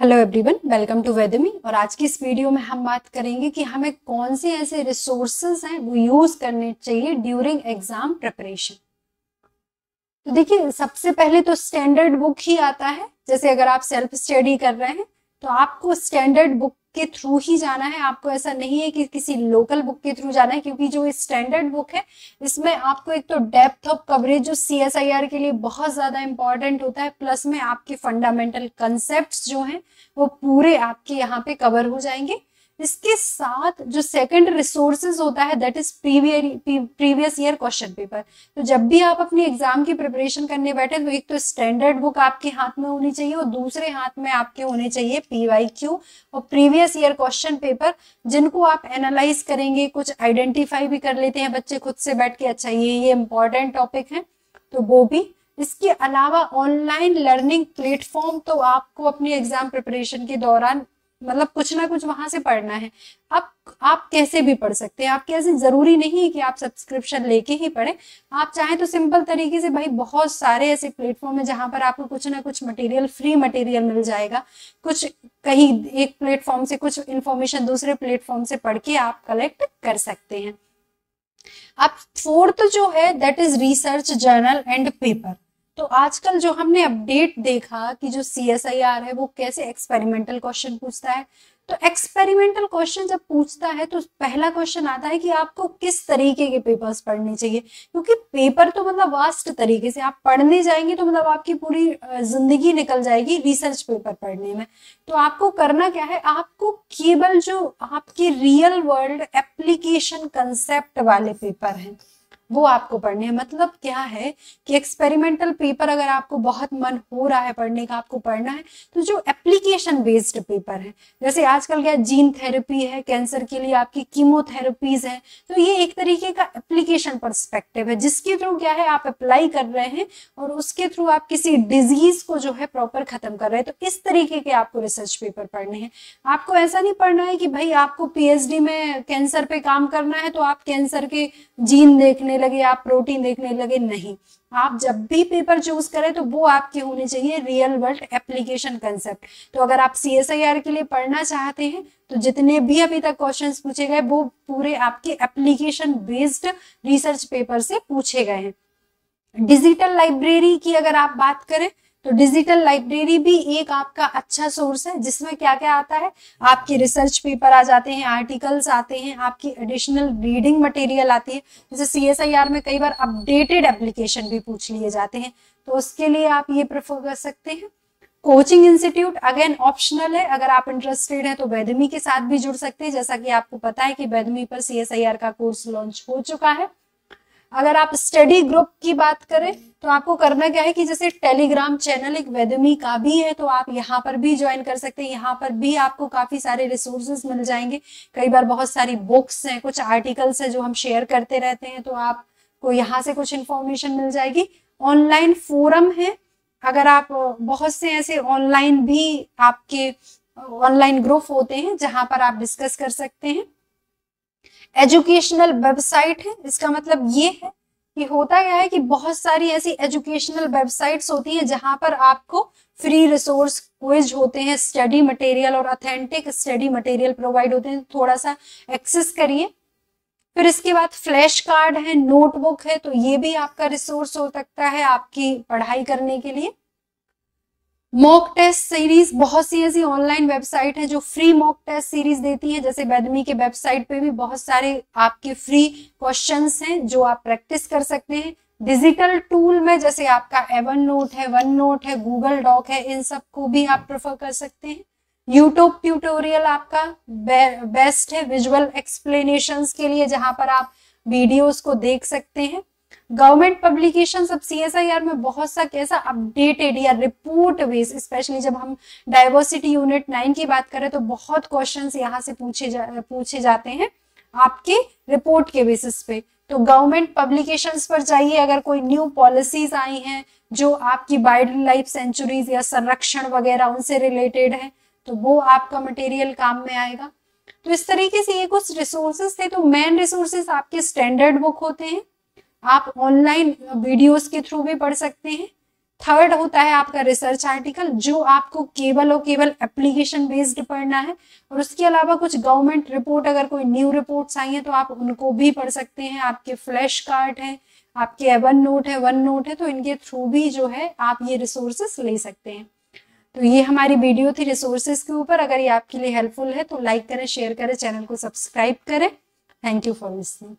Hello everyone, welcome to Vedemy. और आज की इस वीडियो में हम बात करेंगे कि हमें कौन से ऐसे रिसोर्सेज हैं वो यूज करने चाहिए ड्यूरिंग एग्जाम प्रिपरेशन। तो देखिए, सबसे पहले तो स्टैंडर्ड बुक ही आता है। जैसे अगर आप सेल्फ स्टडी कर रहे हैं तो आपको स्टैंडर्ड बुक के थ्रू ही जाना है। आपको ऐसा नहीं है कि किसी लोकल बुक के थ्रू जाना है, क्योंकि जो स्टैंडर्ड बुक है इसमें आपको एक तो डेप्थ ऑफ कवरेज जो CSIR के लिए बहुत ज्यादा इंपॉर्टेंट होता है, प्लस में आपके फंडामेंटल कॉन्सेप्ट्स जो हैं वो पूरे आपके यहाँ पे कवर हो जाएंगे। इसके साथ जो सेकंड रिसोर्सेज होता है that is previous year question paper. तो जब भी आप अपनी एग्जाम की प्रिपरेशन करने बैठे तो एक तो स्टैंडर्ड बुक आपके हाथ में होनी चाहिए और दूसरे हाथ में आपके होने चाहिए PYQ और प्रीवियस ईयर क्वेश्चन पेपर, जिनको आप एनालाइज करेंगे, कुछ आइडेंटिफाई भी कर लेते हैं बच्चे खुद से बैठ के, अच्छा ये इंपॉर्टेंट टॉपिक है, तो वो भी। इसके अलावा ऑनलाइन लर्निंग प्लेटफॉर्म तो आपको अपनी एग्जाम प्रिपरेशन के दौरान मतलब कुछ ना कुछ वहां से पढ़ना है। अब आप कैसे भी पढ़ सकते हैं, आप कैसे, जरूरी नहीं है कि आप सब्सक्रिप्शन लेके ही पढ़े। आप चाहें तो सिंपल तरीके से, भाई बहुत सारे ऐसे प्लेटफॉर्म है जहां पर आपको कुछ ना कुछ मटेरियल, फ्री मटेरियल मिल जाएगा। कुछ कहीं एक प्लेटफॉर्म से कुछ इंफॉर्मेशन दूसरे प्लेटफॉर्म से पढ़ के आप कलेक्ट कर सकते हैं। अब फोर्थ जो है that is research, journal and paper. तो आजकल जो हमने अपडेट देखा कि जो CSIR है वो कैसे एक्सपेरिमेंटल क्वेश्चन पूछता है, तो एक्सपेरिमेंटल क्वेश्चन जब पूछता है तो पहला क्वेश्चन आता है कि आपको किस तरीके के पेपर्स पढ़ने चाहिए, क्योंकि पेपर तो मतलब वास्ट तरीके से आप पढ़ने जाएंगे तो मतलब आपकी पूरी जिंदगी निकल जाएगी रिसर्च पेपर पढ़ने में। तो आपको करना क्या है, आपको केवल जो आपके रियल वर्ल्ड एप्लीकेशन कंसेप्ट वाले पेपर हैं वो आपको पढ़ने हैं। मतलब क्या है कि एक्सपेरिमेंटल पेपर अगर आपको बहुत मन हो रहा है पढ़ने का, आपको पढ़ना है, तो जो एप्लीकेशन बेस्ड पेपर है, जैसे आजकल क्या जीन थेरेपी है, कैंसर के लिए आपकी कीमोथेरेपीज है, तो ये एक तरीके का एप्लीकेशन पर्सपेक्टिव है जिसके थ्रू क्या है आप अप्लाई कर रहे हैं और उसके थ्रू आप किसी डिजीज को जो है प्रॉपर खत्म कर रहे हैं। तो इस तरीके के आपको रिसर्च पेपर पढ़ने हैं। आपको ऐसा नहीं पढ़ना है कि भाई आपको PhD में कैंसर पे काम करना है तो आप कैंसर के जीन देखने लगे, आप प्रोटीन देखने लगे, नहीं। आप जब भी पेपर चूज करें तो वो आपके होने चाहिए रियल वर्ल्ड एप्लीकेशन कंसेप्ट। तो अगर आप CSIR के लिए पढ़ना चाहते हैं तो जितने भी अभी तक क्वेश्चंस पूछे गए वो पूरे आपके एप्लीकेशन बेस्ड रिसर्च पेपर से पूछे गए हैं। डिजिटल लाइब्रेरी की अगर आप बात करें तो डिजिटल लाइब्रेरी भी एक आपका अच्छा सोर्स है, जिसमें क्या क्या आता है, आपके रिसर्च पेपर आ जाते हैं, आर्टिकल्स आते हैं, आपकी एडिशनल रीडिंग मटेरियल आती है। जैसे CSIR में कई बार अपडेटेड एप्लीकेशन भी पूछ लिए जाते हैं, तो उसके लिए आप ये प्रेफर कर सकते हैं। कोचिंग इंस्टीट्यूट अगेन ऑप्शनल है, अगर आप इंटरेस्टेड है तो वेदमी के साथ भी जुड़ सकते हैं। जैसा कि आपको पता है कि वेदमी पर CSIR का कोर्स लॉन्च हो चुका है। अगर आप स्टडी ग्रुप की बात करें तो आपको करना क्या है कि जैसे टेलीग्राम चैनल एक वेदमी का भी है, तो आप यहाँ पर भी ज्वाइन कर सकते हैं। यहाँ पर भी आपको काफी सारे रिसोर्सेज मिल जाएंगे। कई बार बहुत सारी बुक्स हैं, कुछ आर्टिकल्स हैं जो हम शेयर करते रहते हैं, तो आपको यहाँ से कुछ इन्फॉर्मेशन मिल जाएगी। ऑनलाइन फोरम है, अगर आप, बहुत से ऐसे ऑनलाइन भी आपके ऑनलाइन ग्रुप होते हैं जहाँ पर आप डिस्कस कर सकते हैं। एजुकेशनल वेबसाइट है, इसका मतलब ये है कि होता क्या है कि बहुत सारी ऐसी एजुकेशनल वेबसाइट्स होती हैं जहां पर आपको फ्री रिसोर्स, क्विज होते हैं, स्टडी मटेरियल और ऑथेंटिक स्टडी मटेरियल प्रोवाइड होते हैं, थोड़ा सा एक्सेस करिए। फिर इसके बाद फ्लैश कार्ड है, नोटबुक है, तो ये भी आपका रिसोर्स हो सकता है आपकी पढ़ाई करने के लिए। मॉक टेस्ट सीरीज, बहुत सी ऐसी ऑनलाइन वेबसाइट है जो फ्री मॉक टेस्ट सीरीज देती है। जैसे वेदमी के वेबसाइट पे भी बहुत सारे आपके फ्री क्वेश्चंस हैं जो आप प्रैक्टिस कर सकते हैं। डिजिटल टूल में जैसे आपका एवरनोट है, OneNote है, गूगल डॉक है, इन सब को भी आप प्रेफर कर सकते हैं। YouTube ट्यूटोरियल आपका बेस्ट है विजुअल एक्सप्लेनेशंस के लिए, जहां पर आप वीडियोज को देख सकते हैं। गवर्नमेंट पब्लिकेशन, अब CSIR में बहुत सा कैसा अपडेटेड या रिपोर्ट बेस्ड, स्पेशली जब हम डाइवर्सिटी यूनिट 9 की बात करें तो बहुत क्वेश्चंस यहाँ से पूछे जाते हैं आपके रिपोर्ट के बेसिस पे। तो गवर्नमेंट पब्लिकेशंस पर जाइए, अगर कोई न्यू पॉलिसीज आई हैं जो आपकी वाइल्ड लाइफ सेंचुरीज या संरक्षण वगैरह उनसे रिलेटेड है, तो वो आपका मटेरियल काम में आएगा। तो इस तरीके से ये कुछ रिसोर्सेज थे। तो मेन रिसोर्सेज आपके स्टैंडर्ड बुक होते हैं, आप ऑनलाइन वीडियोस के थ्रू भी पढ़ सकते हैं। थर्ड होता है आपका रिसर्च आर्टिकल, जो आपको केवल और केवल एप्लीकेशन बेस्ड पढ़ना है, और उसके अलावा कुछ गवर्नमेंट रिपोर्ट, अगर कोई न्यू रिपोर्ट्स आई हैं तो आप उनको भी पढ़ सकते हैं। आपके फ्लैश कार्ड है, आपके एवरनोट है, वन नोट है, तो इनके थ्रू भी जो है आप ये रिसोर्सेस ले सकते हैं। तो ये हमारी वीडियो थी रिसोर्सेस के ऊपर। अगर ये आपके लिए हेल्पफुल है तो लाइक करें, शेयर करें, चैनल को सब्सक्राइब करें। Thank you for listening.